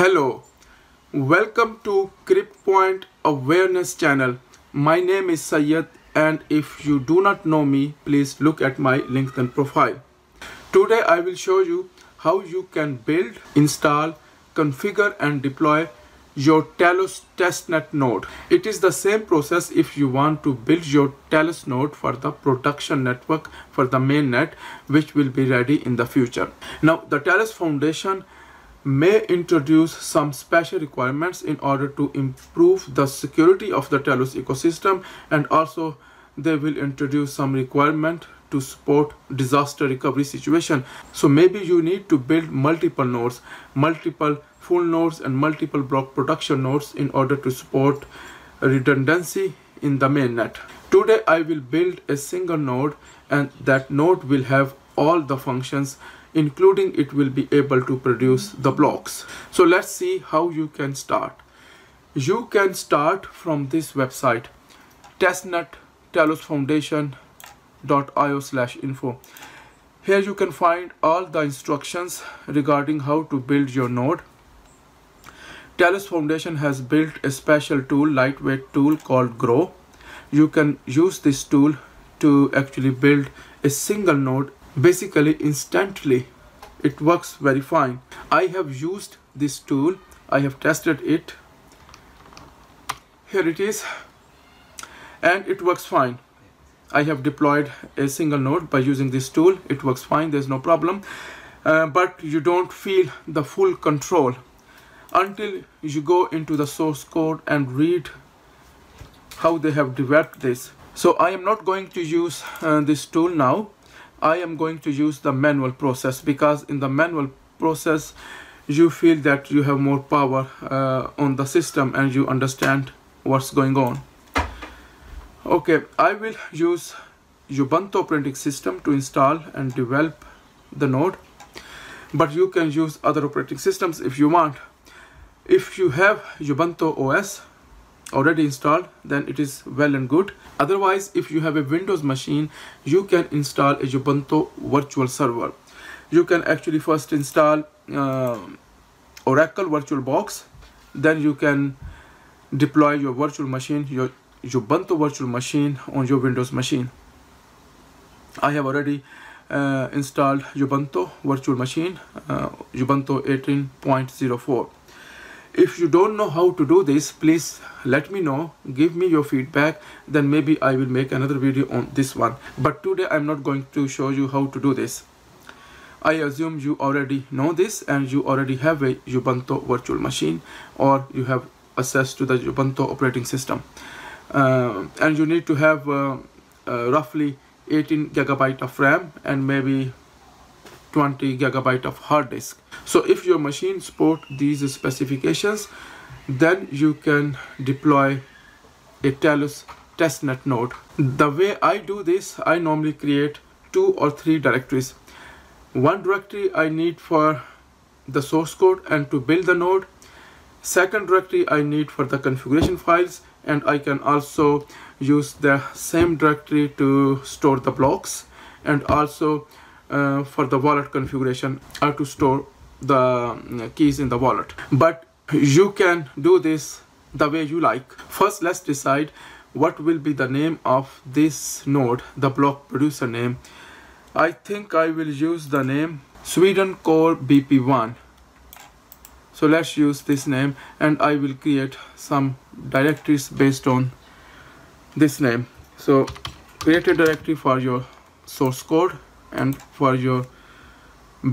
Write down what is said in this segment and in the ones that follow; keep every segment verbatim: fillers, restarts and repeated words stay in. Hello, welcome to CryptPoint Awareness channel. My name is Syed, and if you do not know me, please look at my LinkedIn profile. Today I will show you how you can build, install, configure and deploy your Telos testnet node. It is the same process if you want to build your Telos node for the production network for the mainnet, which will be ready in the future. Now the Telos Foundation may introduce some special requirements in order to improve the security of the Telos ecosystem, and also they will introduce some requirement to support disaster recovery situation. So maybe you need to build multiple nodes, multiple full nodes and multiple block production nodes in order to support redundancy in the mainnet. Today I will build a single node, and that node will have all the functions, including it will be able to produce the blocks. So let's see how you can start. You can start from this website, testnet telos foundation dot i o slash info. Here you can find all the instructions regarding how to build your node. Telos Foundation has built a special tool, lightweight tool called Grow. You can use this tool to actually build a single node basically instantly. It works very fine. I have used this tool, I have tested it. Here it is, and it works fine. I have deployed a single node by using this tool. It works fine, there's no problem, uh, but you don't feel the full control until you go into the source code and read how they have developed this. So I am not going to use uh, this tool now. I am going to use the manual process, because in the manual process you feel that you have more power uh, on the system and you understand what's going on. Okay, I will use Ubuntu operating system to install and develop the node, but you can use other operating systems if you want. If you have Ubuntu O S already installed, then it is well and good. Otherwise, if you have a Windows machine, you can install a Ubuntu virtual server. You can actually first install uh, Oracle VirtualBox, then you can deploy your virtual machine, your Ubuntu virtual machine on your Windows machine. I have already uh, installed Ubuntu virtual machine, uh, Ubuntu eighteen point oh four. If you don't know how to do this, please let me know, give me your feedback, then maybe I will make another video on this one. But today I'm not going to show you how to do this. I assume you already know this and you already have a Ubuntu virtual machine, or you have access to the Ubuntu operating system. Uh, and you need to have uh, uh, roughly eighteen gigabyte of RAM and maybe twenty gigabyte of hard disk. So if your machine support these specifications, then you can deploy a Telos testnet node. The way I do this, I normally create two or three directories. One directory I need for the source code and to build the node. Second directory I need for the configuration files, and I can also use the same directory to store the blocks, and also Uh, for the wallet configuration, or to store the um, keys in the wallet. But you can do this the way you like. First, let's decide what will be the name of this node, the block producer name. I think I will use the name Sweden Core B P one. So let's use this name, and I will create some directories based on this name. So create a directory for your source code and for your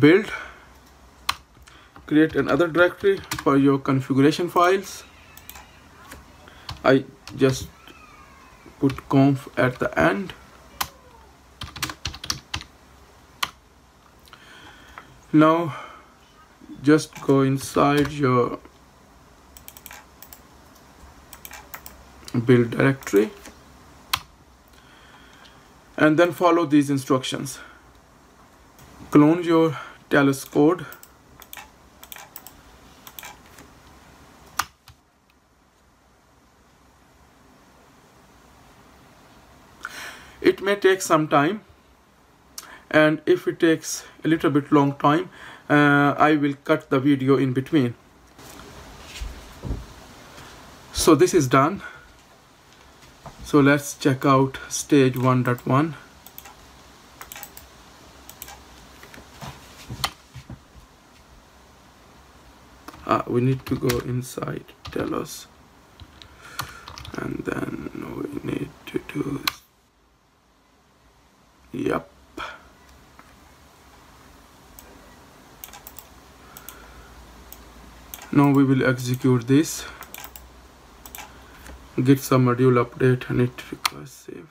build. Create another directory for your configuration files. I just put conf at the end. Now just go inside your build directory and then follow these instructions. Clone your Telos code, it may take some time, and if it takes a little bit long time, uh, I will cut the video in between. So this is done. So let's check out stage one point one. Ah, we need to go inside Telos, and then we need to do, yep. Now we will execute this. Get some module update and it requires save.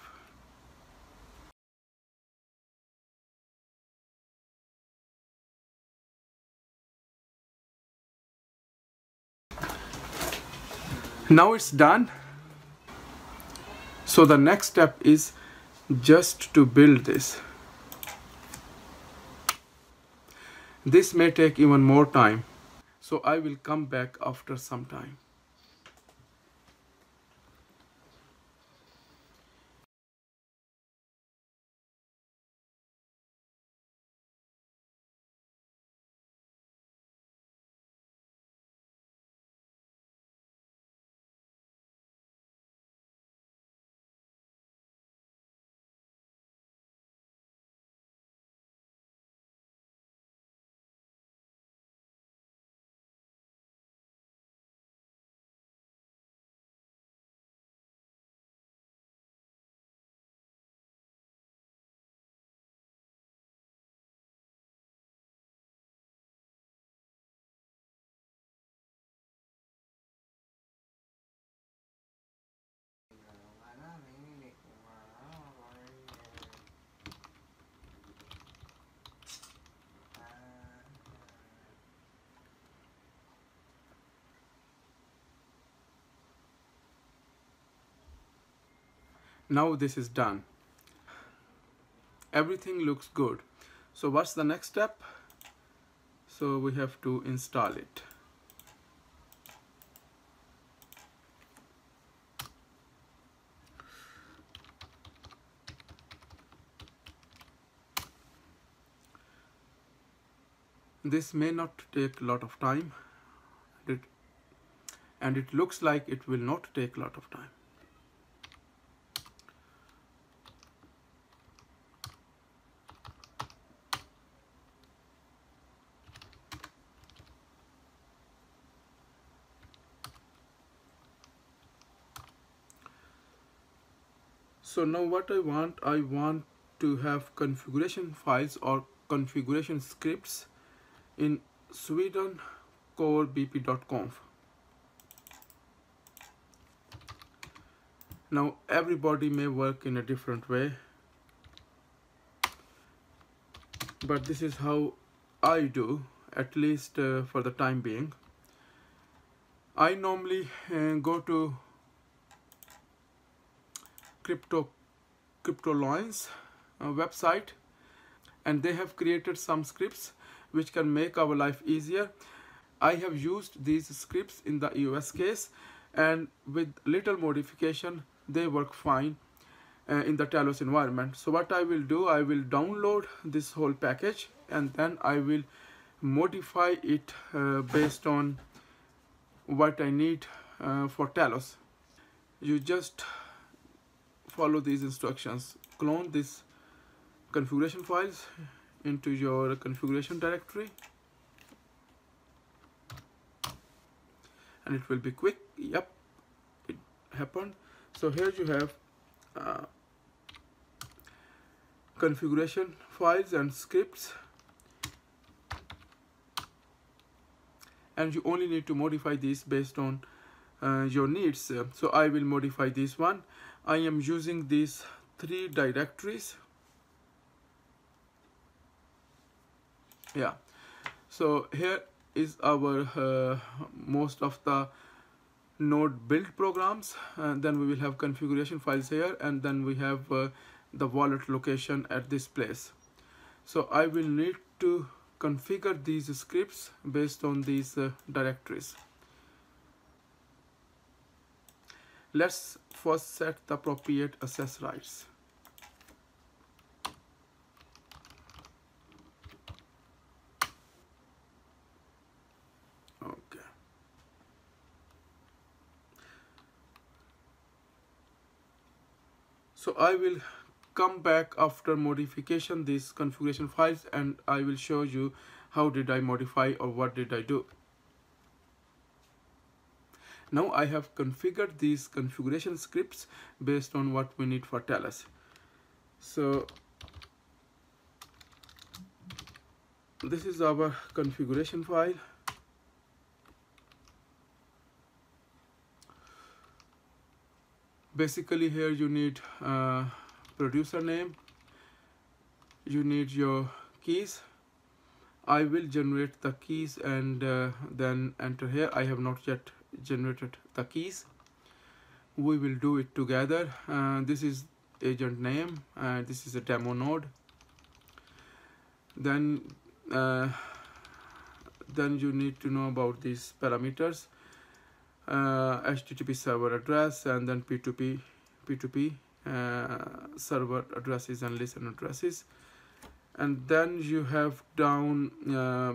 Now it's done. So the next step is just to build this. This may take even more time, so I will come back after some time. Now this is done. Everything looks good. So what's the next step? So we have to install it. This may not take a lot of time, and it looks like it will not take a lot of time. So now what I want, I want to have configuration files or configuration scripts in Sweden Core B P dot conf. Now everybody may work in a different way, but this is how I do, at least uh, for the time being. I normally uh, go to Crypto, CryptoLines uh, website, and they have created some scripts which can make our life easier. I have used these scripts in the E O S case, and with little modification they work fine uh, in the Telos environment. So what I will do, I will download this whole package and then I will modify it uh, based on what I need uh, for Telos. You just follow these instructions. Clone this configuration files into your configuration directory, and it will be quick. Yep, it happened. So here you have uh, configuration files and scripts, and you only need to modify these based on uh, your needs. So I will modify this one. I am using these three directories. Yeah, so here is our uh, most of the node build programs, and then we will have configuration files here, and then we have uh, the wallet location at this place. So I will need to configure these scripts based on these uh, directories. Let's first set the appropriate access rights. Okay. So I will come back after modification these configuration files and I will show you how did I modify or what did I do. Now I have configured these configuration scripts based on what we need for Telos. So this is our configuration file. Basically here you need uh, producer name, you need your keys. I will generate the keys and uh, then enter here. I have not yet generated the keys. We will do it together. Uh, this is agent name, and uh, this is a demo node. Then uh, then you need to know about these parameters, uh, H T T P server address, and then P two P P two P uh, server addresses and listener addresses. And then you have down uh,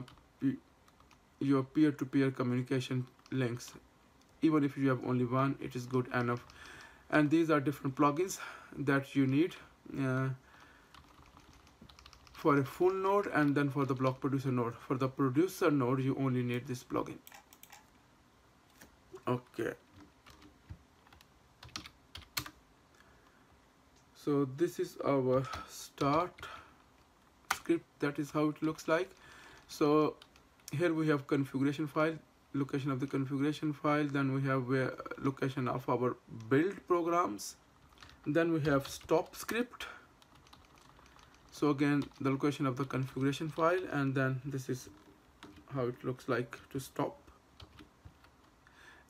your peer-to-peer communication links. Even if you have only one, it is good enough. And these are different plugins that you need uh, for a full node and then for the block producer node. For the producer node, you only need this plugin. Okay. So this is our start script. That is how it looks like. So here we have configuration file, location of the configuration file, then we have where location of our build programs, then we have stop script. So again, the location of the configuration file, and then this is how it looks like to stop.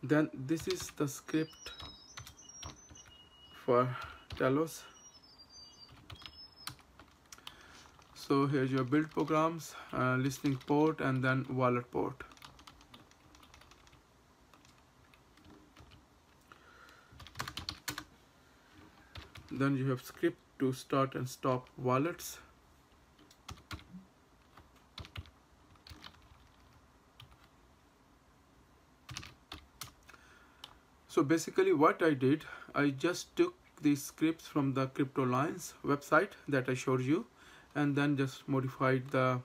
Then this is the script for Telos. So here's your build programs, uh, listening port, and then wallet port. Then you have script to start and stop wallets. So basically what I did, I just took these scripts from the CryptoLines website that I showed you, and then just modified the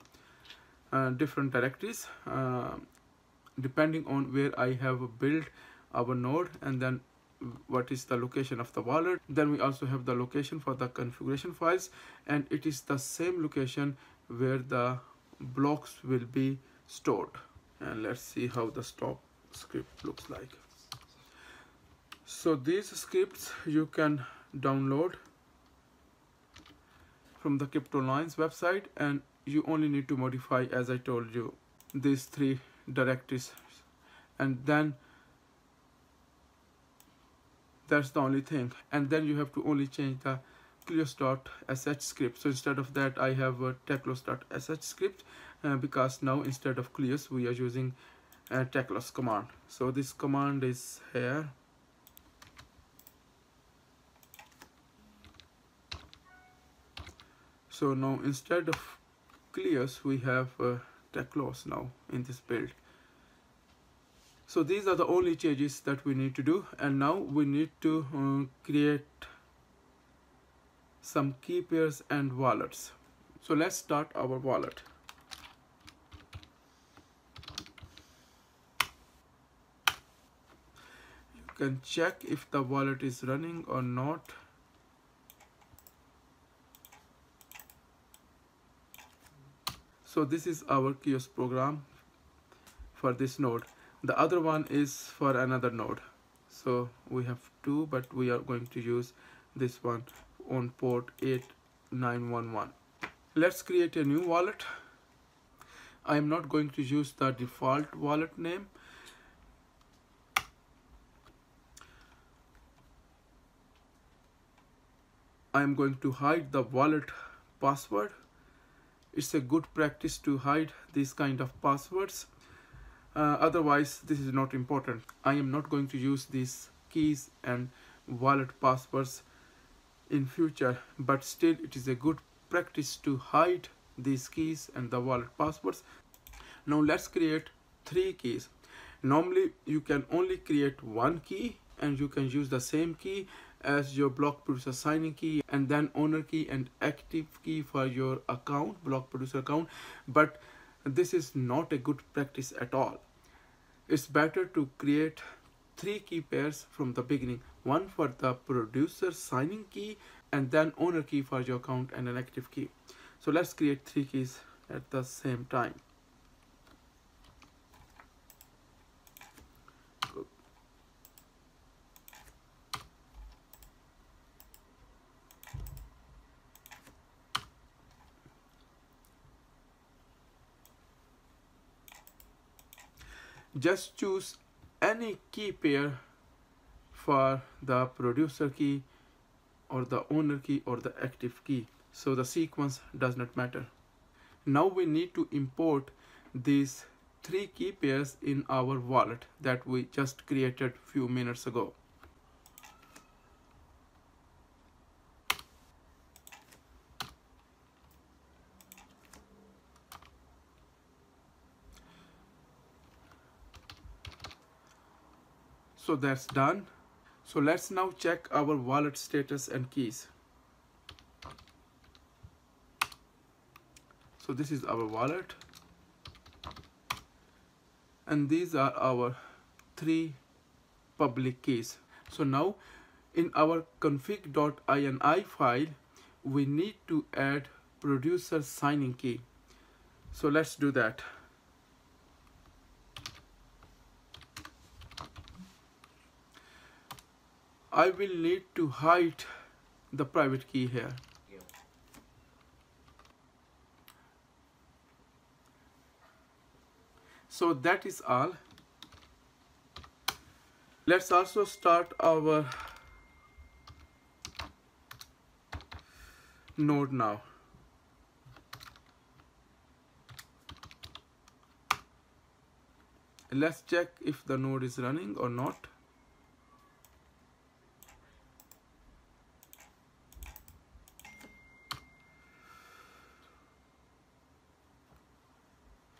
uh, different directories uh, depending on where I have built our node, and then what is the location of the wallet. Then we also have the location for the configuration files, and it is the same location where the blocks will be stored. And let's see how the stop script looks like. So these scripts you can download from the CryptoLines website, and you only need to modify, as I told you, these three directories, and then that's the only thing. And then you have to only change the cleos dot S H script. So instead of that, I have a teclos dot S H script, uh, because now instead of cleos we are using a teclos command. So this command is here. So now instead of cleos we have uh, teclos now in this build. So these are the only changes that we need to do. And now we need to um, create some key pairs and wallets. So let's start our wallet. You can check if the wallet is running or not. So this is our kiosk program for this node. The other one is for another node. So we have two, but we are going to use this one on port eight nine one one. Let's create a new wallet. I am not going to use the default wallet name. I am going to hide the wallet password. It's a good practice to hide these kind of passwords. Uh, otherwise this is not important. I am not going to use these keys and wallet passwords in future, but still it is a good practice to hide these keys and the wallet passwords. Now let's create three keys. Normally you can only create one key and you can use the same key as your block producer signing key, and then owner key and active key for your account, block producer account. But this is not a good practice at all. It's better to create three key pairs from the beginning, one for the producer signing key and then owner key for your account and an active key. So let's create three keys at the same time. Just choose any key pair for the producer key or the owner key or the active key, so the sequence does not matter. Now we need to import these three key pairs in our wallet that we just created few minutes ago. So that's done. So let's now check our wallet status and keys. So this is our wallet, and these are our three public keys. So now in our config.ini file, we need to add producer signing key. So let's do that. I will need to hide the private key here. Yeah. So that is all. Let's also start our node now. Let's check if the node is running or not.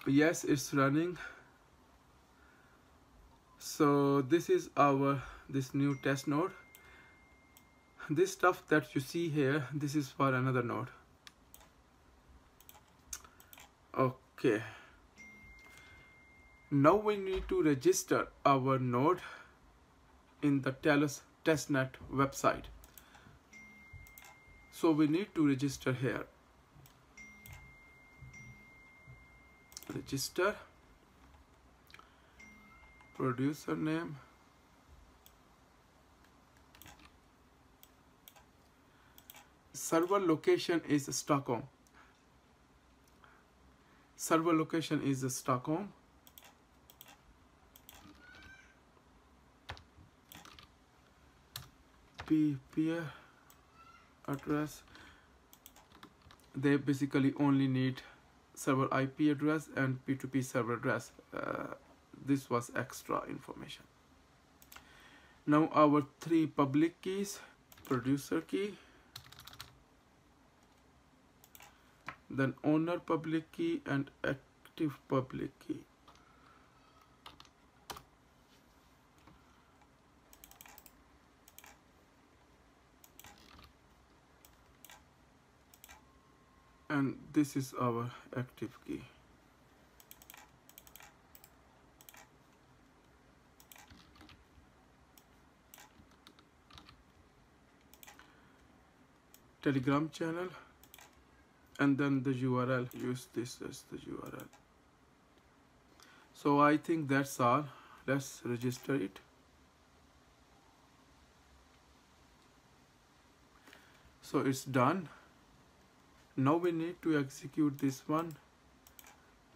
Yes, it's running. So this is our this new test node. This stuff that you see here, this is for another node. Okay, now we need to register our node in the Telos Testnet website. So we need to register here. Register, producer name, server location is Stockholm. Server location is Stockholm. Peer address, they basically only need server I P address and P two P server address. Uh, this was extra information. Now our three public keys, producer key, then owner public key and active public key. And this is our active key. Telegram channel, and then the U R L. Use this as the U R L. So I think that's all. Let's register it. So it's done. Now we need to execute this one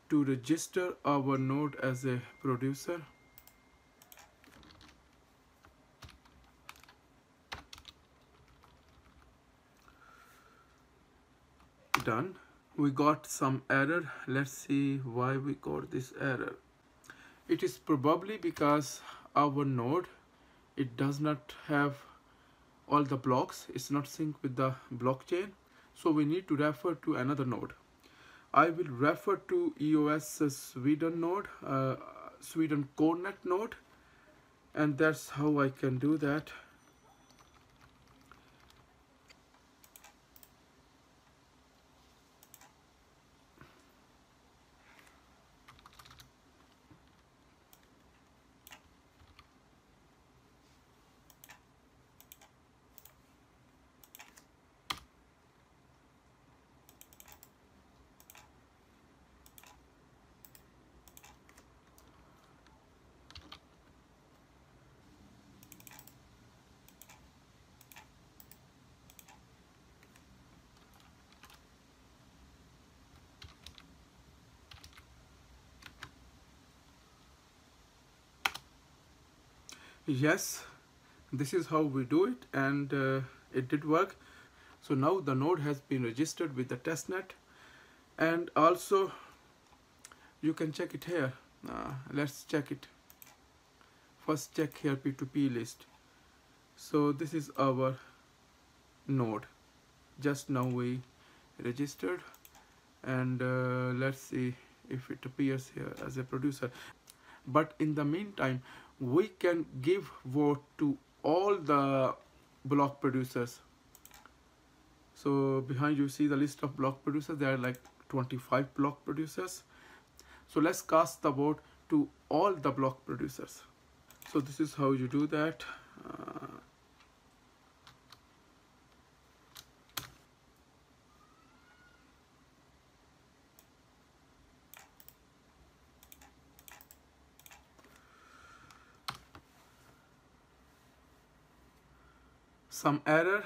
to register our node as a producer. Done. We got some error. Let's see why we got this error. It is probably because our node, it does not have all the blocks. It's not synced with the blockchain. So we need to refer to another node. I will refer to E O S Sweden node, uh, Sweden Core node, and that's how I can do that. Yes, this is how we do it, and uh, it did work. So now the node has been registered with the testnet, and also you can check it here. Uh, let's check it. First check here P two P list. So this is our node. Just now we registered, and uh, let's see if it appears here as a producer. But in the meantime, we can give vote to all the block producers. So behind you see the list of block producers. There are like twenty-five block producers. So let's cast the vote to all the block producers. So this is how you do that. Uh, some error.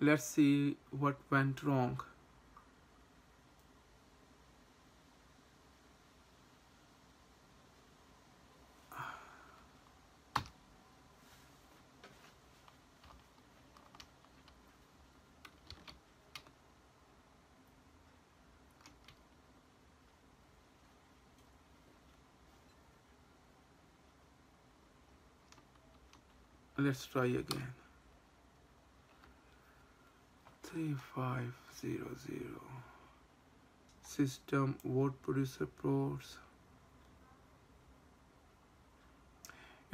Let's see what went wrong. Let's try again. three five zero zero system vote producer pros.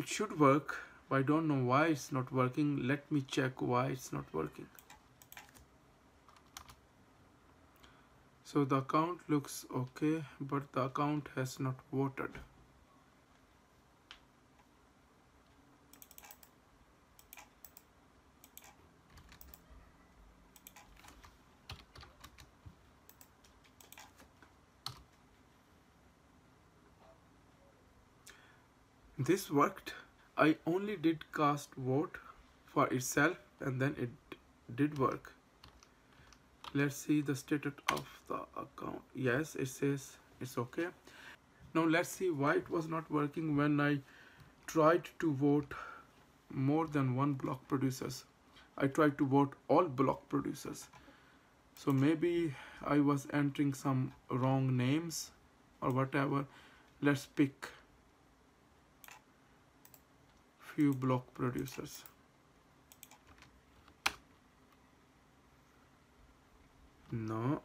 It should work, but I don't know why it's not working. Let me check why it's not working. So the account looks okay, but the account has not voted. This worked. I only did cast vote for itself, and then it did work. Let's see the status of the account. Yes, it says it's okay. Now let's see why it was not working when I tried to vote more than one block producers. I tried to vote all block producers. So maybe I was entering some wrong names or whatever. Let's pick few block producers. No.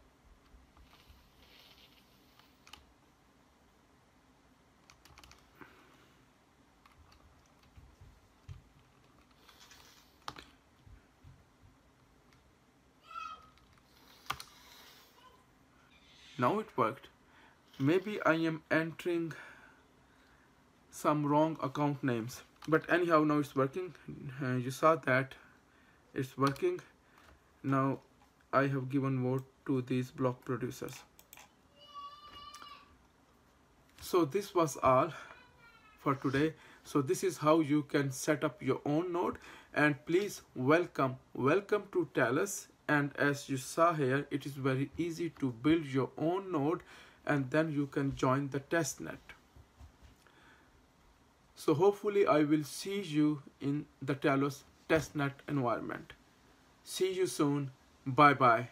Now it worked. Maybe I am entering some wrong account names. But anyhow, now it's working. Uh, you saw that it's working. Now I have given vote to these block producers. So this was all for today. So this is how you can set up your own node. And please welcome, welcome to Telos. And as you saw here, it is very easy to build your own node, and then you can join the testnet. So hopefully I will see you in the Telos testnet environment. See you soon. Bye bye.